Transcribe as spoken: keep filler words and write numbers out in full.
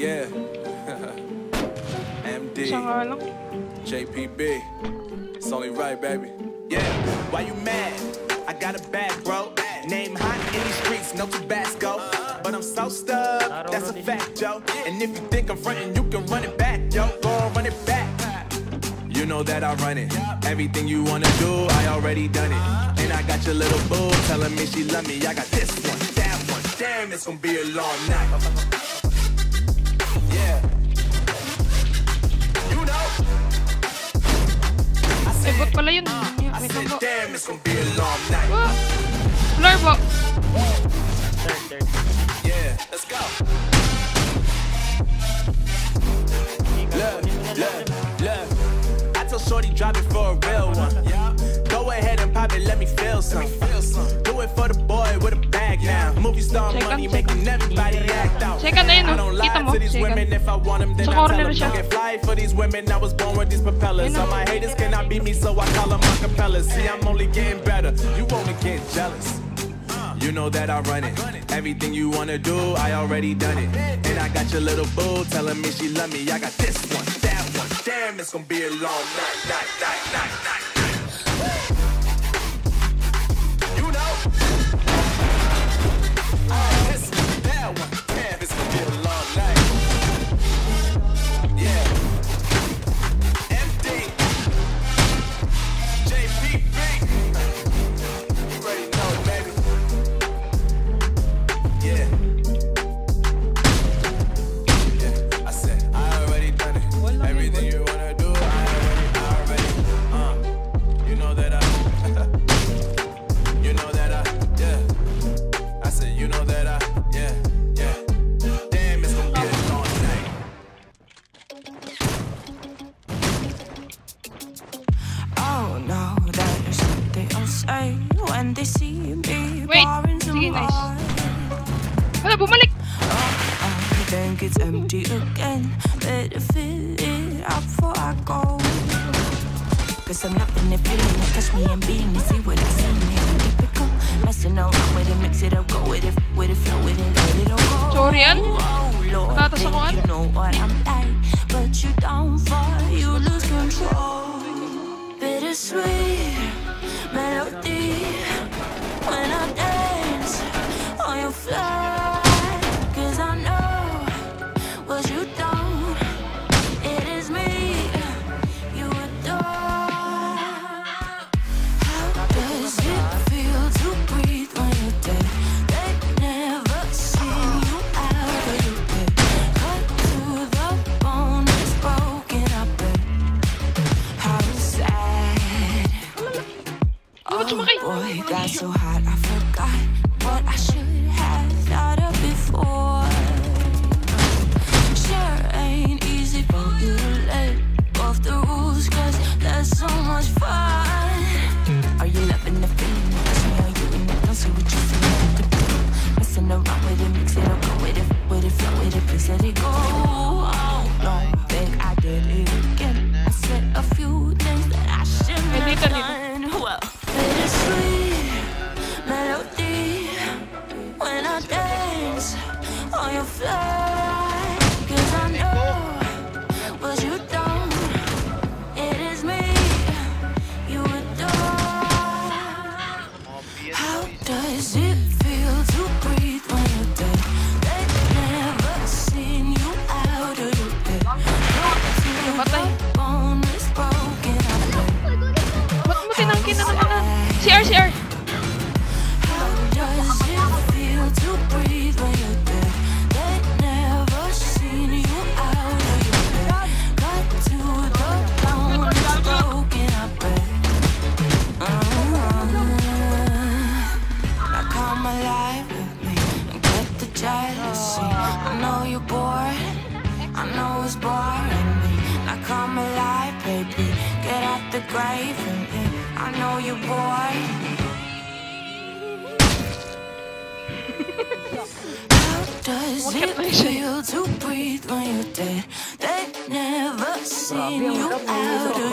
yeah. M D. J P B. It's only right, baby. Yeah. Why you mad? I got a bag, bro. Name hot in these streets, no Tabasco. But I'm so stubbed, that's a fact, yo. And if you think I'm frontin', you can run it back, yo. Go on, run it back. You know that I run it. Everything you wanna do, I already done it. And I got your little boo telling me she love me. I got this one, that one. Damn, it's gonna be a long night. Yeah. You know. I said, I said damn, it's gonna be a long night. Blur box. Third, third. Yeah, let's go. Look, look, look. I tell Shorty drop it for a real one. Yeah. Go ahead and pop it, let me feel some. Do it for the boy with a bag now. Movie star money making everybody act out. I don't lie to these women. If I want them, then I tell them. I get fly for these women. I was born with these propellers. All my haters cannot beat me, so I call them my capellas. See, I'm only getting better. You only get jealous. You know that I run it. Everything you wanna do, I already done it. And I got your little boo telling me she love me. I got this one, that one. Damn, it's gonna be a long night, night, night, night, night. You know, oh, this that one. Damn, it's gonna be a long night. Yeah. M D. J P B. You ready? How does it feel to breathe when you're dead? They never seen you out of